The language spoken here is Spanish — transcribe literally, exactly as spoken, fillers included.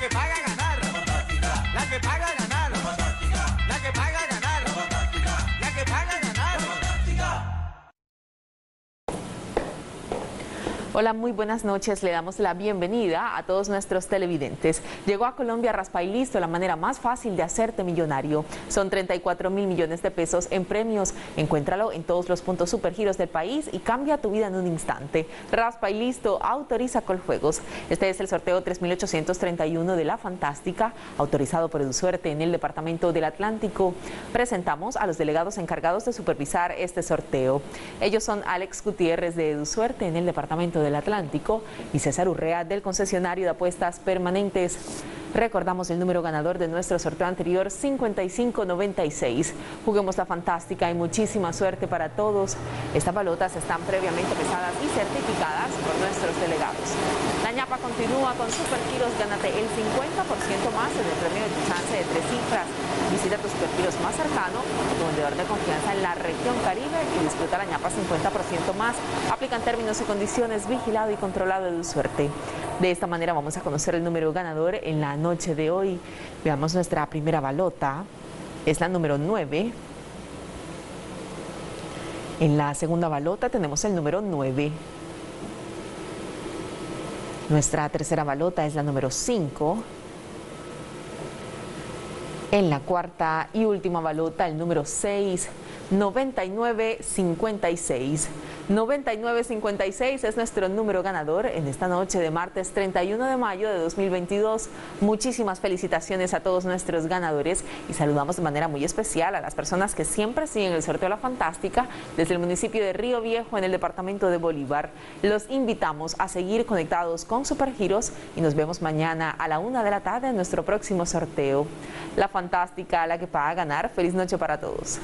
La que paga ganar. La Fantástica. La que paga ganar. La Fantástica. La que paga ganar. La Fantástica. La que paga ganar. La Fantástica. Hola, muy buenas noches. Le damos la bienvenida a todos nuestros televidentes. Llegó a Colombia Raspa y Listo, la manera más fácil de hacerte millonario. Son treinta y cuatro mil millones de pesos en premios. Encuéntralo en todos los puntos Supergiros del país y cambia tu vida en un instante. Raspa y Listo autoriza Coljuegos. Este es el sorteo tres mil ochocientos treinta y uno de La Fantástica, autorizado por EduSuerte en el Departamento del Atlántico. Presentamos a los delegados encargados de supervisar este sorteo. Ellos son Alex Gutiérrez de EduSuerte en el Departamento de del Atlántico y César Urrea del Concesionario de Apuestas Permanentes. Recordamos el número ganador de nuestro sorteo anterior, cincuenta y cinco noventa y seis. Juguemos La Fantástica y muchísima suerte para todos. Estas balotas están previamente pesadas y certificadas por nuestros delegados. La ñapa continúa con Supergiros. Gánate el cincuenta por ciento más en el premio de tu chance de tres cifras. Visita tu Supergiros más cercano, tu vendedor de confianza en la región Caribe, y disfruta la ñapa cincuenta por ciento más. Aplican términos y condiciones, vigilado y controlado de EduSuerte. De esta manera vamos a conocer el número ganador en la noche de hoy. Veamos nuestra primera balota. Es la número nueve. En la segunda balota tenemos el número nueve. Nuestra tercera balota es la número cinco. En la cuarta y última balota, el número seis. noventa y nueve cincuenta y seis. noventa y nueve cincuenta y seis es nuestro número ganador en esta noche de martes treinta y uno de mayo de dos mil veintidós. Muchísimas felicitaciones a todos nuestros ganadores y saludamos de manera muy especial a las personas que siempre siguen el sorteo La Fantástica desde el municipio de Río Viejo en el departamento de Bolívar. Los invitamos a seguir conectados con Supergiros y nos vemos mañana a la una de la tarde en nuestro próximo sorteo. La Fantástica, la que paga ganar. Feliz noche para todos.